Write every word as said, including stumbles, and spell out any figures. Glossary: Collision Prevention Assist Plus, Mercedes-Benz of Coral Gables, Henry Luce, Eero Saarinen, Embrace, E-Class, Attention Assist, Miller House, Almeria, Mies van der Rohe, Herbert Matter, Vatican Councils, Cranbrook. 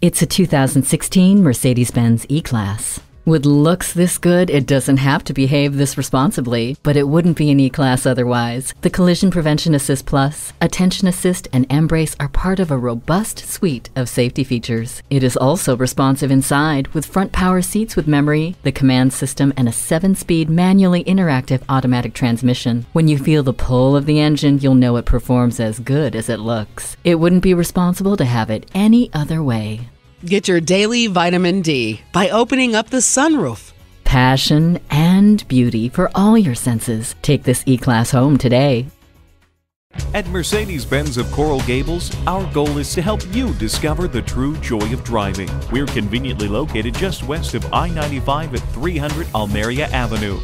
It's a two thousand sixteen Mercedes-Benz E-Class. With looks this good, it doesn't have to behave this responsibly, but it wouldn't be an E-Class otherwise. The Collision Prevention Assist Plus, Attention Assist, and Embrace are part of a robust suite of safety features. It is also responsive inside, with front power seats with memory, the command system, and a seven-speed manually interactive automatic transmission. When you feel the pull of the engine, you'll know it performs as good as it looks. It wouldn't be responsible to have it any other way. Get your daily vitamin D by opening up the sunroof. Passion and beauty for all your senses. Take this E-Class home today. At Mercedes-Benz of Coral Gables, our goal is to help you discover the true joy of driving. We're conveniently located just west of I ninety-five at three hundred Almeria Avenue.